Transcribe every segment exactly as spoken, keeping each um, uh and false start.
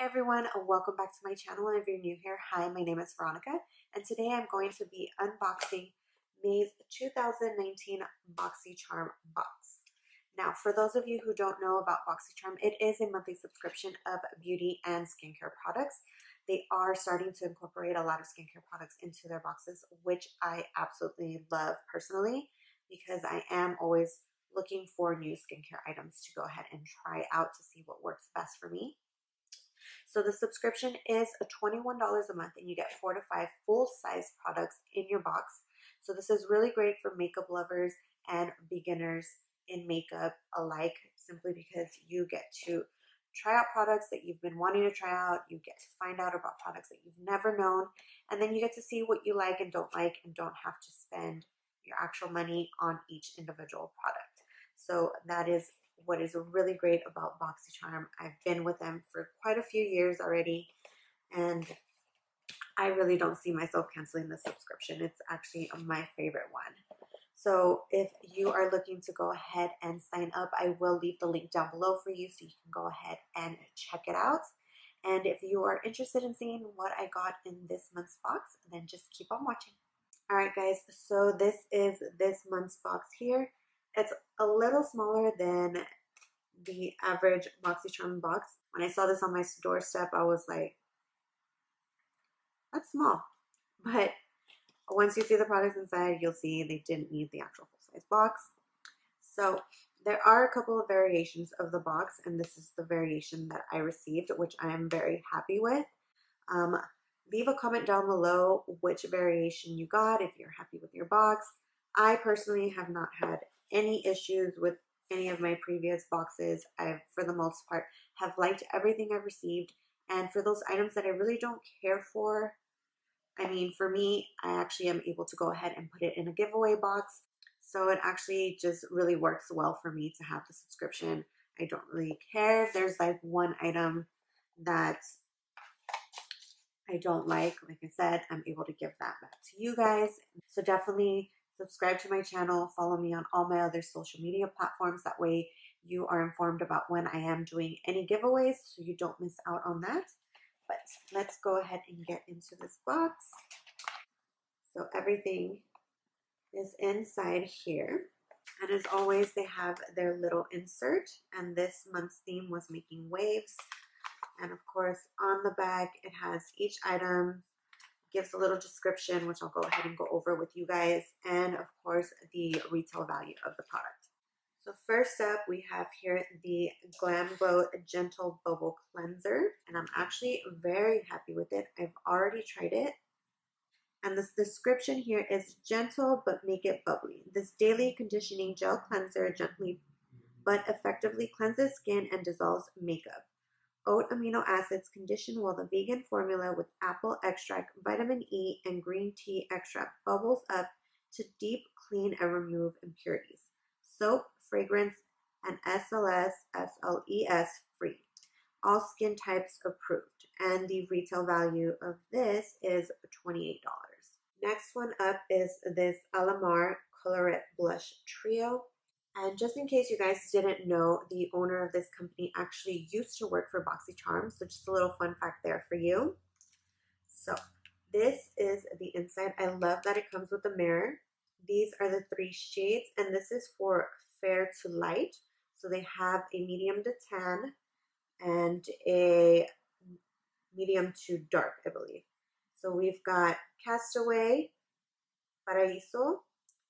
Hey everyone, welcome back to my channel. If you're new here, hi, my name is Veronica, and today I'm going to be unboxing May's two thousand nineteen BoxyCharm box. Now, for those of you who don't know about BoxyCharm, it is a monthly subscription of beauty and skincare products. They are starting to incorporate a lot of skincare products into their boxes, which I absolutely love personally because I am always looking for new skincare items to go ahead and try out to see what works best for me. So the subscription is twenty-one dollars a month and you get four to five full-size products in your box. So this is really great for makeup lovers and beginners in makeup alike, simply because you get to try out products that you've been wanting to try out. You get to find out about products that you've never known, and then you get to see what you like and don't like and don't have to spend your actual money on each individual product. So that is what is really great about BoxyCharm. I've been with them for quite a few years already, and I really don't see myself canceling the subscription. It's actually my favorite one. So if you are looking to go ahead and sign up, I will leave the link down below for you so you can go ahead and check it out. And if you are interested in seeing what I got in this month's box, then just keep on watching. All right, guys, so this is this month's box here. It's a little smaller than the average BoxyCharm box. When I saw this on my doorstep, I was like, that's small. But once you see the products inside, you'll see they didn't need the actual full-size box. So there are a couple of variations of the box, and this is the variation that I received, which I am very happy with. Um, leave a comment down below which variation you got, if you're happy with your box. I personally have not had any issues with any of my previous boxes. I, for the most part, have liked everything I've received, and for those items that I really don't care for, I mean, for me, I actually am able to go ahead and put it in a giveaway box, so it actually just really works well for me to have the subscription. I don't really care if there's like one item that I don't like. Like I said, I'm able to give that back to you guys, so definitely subscribe to my channel, follow me on all my other social media platforms. That way you are informed about when I am doing any giveaways so you don't miss out on that. But let's go ahead and get into this box. So everything is inside here. And as always, they have their little insert. And this month's theme was making waves. And of course, on the back, it has each item. Gives a little description, which I'll go ahead and go over with you guys, and of course the retail value of the product. So first up, we have here the GlamGlow Gentle Bubble Cleanser, and I'm actually very happy with it. I've already tried it, and this description here is gentle but make it bubbly. This daily conditioning gel cleanser gently but effectively cleanses skin and dissolves makeup. Oat amino acids condition while the vegan formula with apple extract, vitamin E, and green tea extract bubbles up to deep clean and remove impurities. Soap, fragrance, and S L S, S L E S free. All skin types approved. And the retail value of this is twenty-eight dollars. Next one up is this Alamar Colorette Blush Trio. And just in case you guys didn't know, the owner of this company actually used to work for BoxyCharm, so just a little fun fact there for you. So this is the inside. I love that it comes with a mirror. These are the three shades, and this is for fair to light. So they have a medium to tan and a medium to dark, I believe. So we've got Castaway, Paraíso,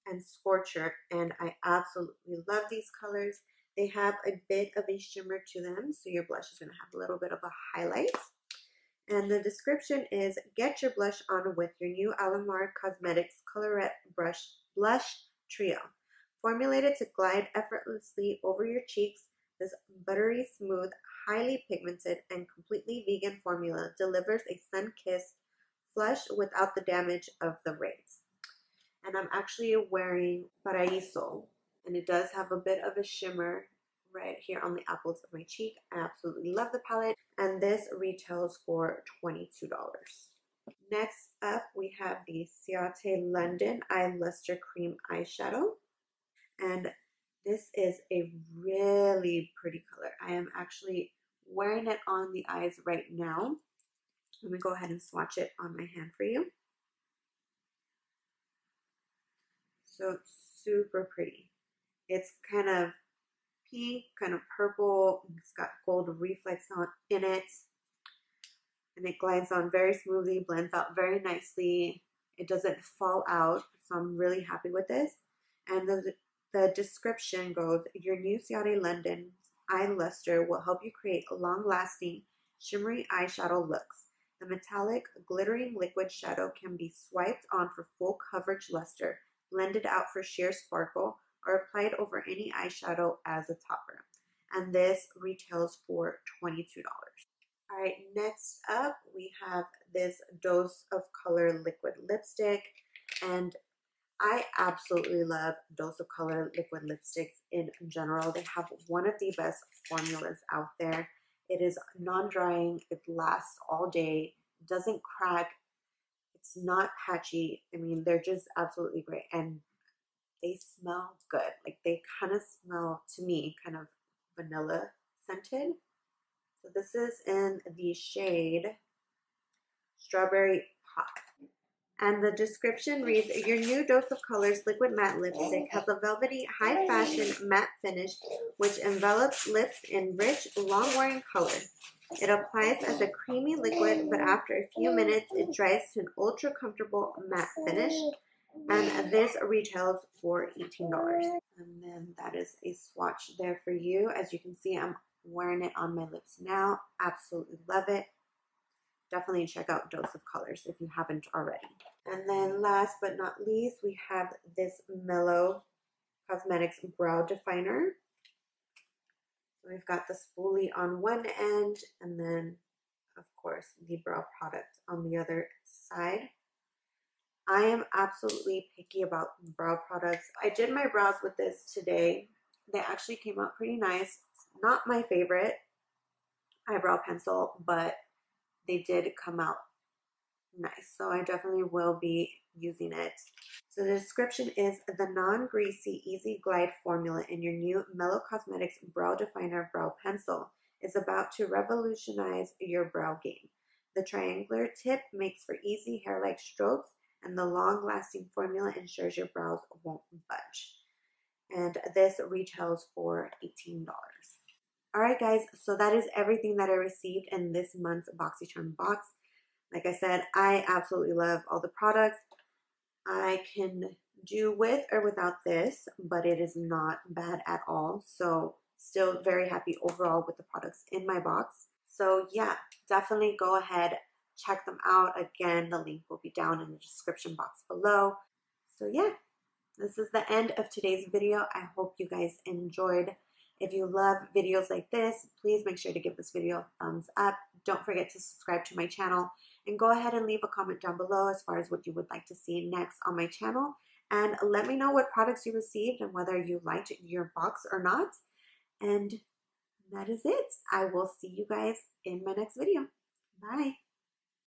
and Scorcher, and I absolutely love these colors. They have a bit of a shimmer to them, so your blush is going to have a little bit of a highlight. And the description is, get your blush on with your new Alamar Cosmetics Colorette Brush Blush Trio. Formulated to glide effortlessly over your cheeks, this buttery smooth, highly pigmented, and completely vegan formula delivers a sun-kissed flush without the damage of the rays. And I'm actually wearing Paraíso, and it does have a bit of a shimmer right here on the apples of my cheek. I absolutely love the palette, and this retails for twenty-two dollars. Next up, we have the Ciate London Eye Luster Cream Eyeshadow, and this is a really pretty color. I am actually wearing it on the eyes right now. Let me go ahead and swatch it on my hand for you. So it's super pretty. It's kind of pink, kind of purple. It's got gold reflex on in it. And it glides on very smoothly, blends out very nicely. It doesn't fall out, so I'm really happy with this. And the, the description goes, your new Ciate London Eye Luster will help you create long-lasting, shimmery eyeshadow looks. The metallic, glittering liquid shadow can be swiped on for full coverage luster, blended out for sheer sparkle, or applied over any eyeshadow as a topper. And this retails for twenty-two dollars. All right, next up we have this Dose of Color liquid lipstick, and I absolutely love Dose of Color liquid lipsticks in general. They have one of the best formulas out there. It is non-drying, it lasts all day, doesn't crack, it's not patchy. I mean, they're just absolutely great, and they smell good. Like, they kind of smell, to me, kind of vanilla scented. So this is in the shade Strawberry Pop. And the description reads, your new Dose of Colors liquid matte lipstick has a velvety, high fashion matte finish which envelops lips in rich, long-wearing color. It applies as a creamy liquid, but after a few minutes, it dries to an ultra-comfortable matte finish. And this retails for eighteen dollars. And then that is a swatch there for you. As you can see, I'm wearing it on my lips now. Absolutely love it. Definitely check out Dose of Colors if you haven't already. And then last but not least, we have this Mellow Cosmetics Brow Definer. We've got the spoolie on one end, and then, of course, the brow product on the other side. I am absolutely picky about brow products. I did my brows with this today. They actually came out pretty nice. Not my favorite eyebrow pencil, but they did come out nice, so I definitely will be using it. So the description is, the non-greasy easy glide formula in your new Mellow Cosmetics Brow Definer brow pencil is about to revolutionize your brow game. The triangular tip makes for easy hair-like strokes, and the long-lasting formula ensures your brows won't budge. And this retails for eighteen dollars. Alright guys, so that is everything that I received in this month's BoxyCharm box. Like I said, I absolutely love all the products. I can do with or without this, but it is not bad at all. So still very happy overall with the products in my box. So yeah, definitely go ahead, check them out. Again, the link will be down in the description box below. So yeah, this is the end of today's video. I hope you guys enjoyed. If you love videos like this, please make sure to give this video a thumbs up. Don't forget to subscribe to my channel, and go ahead and leave a comment down below as far as what you would like to see next on my channel. And let me know what products you received and whether you liked your box or not. And that is it. I will see you guys in my next video. Bye.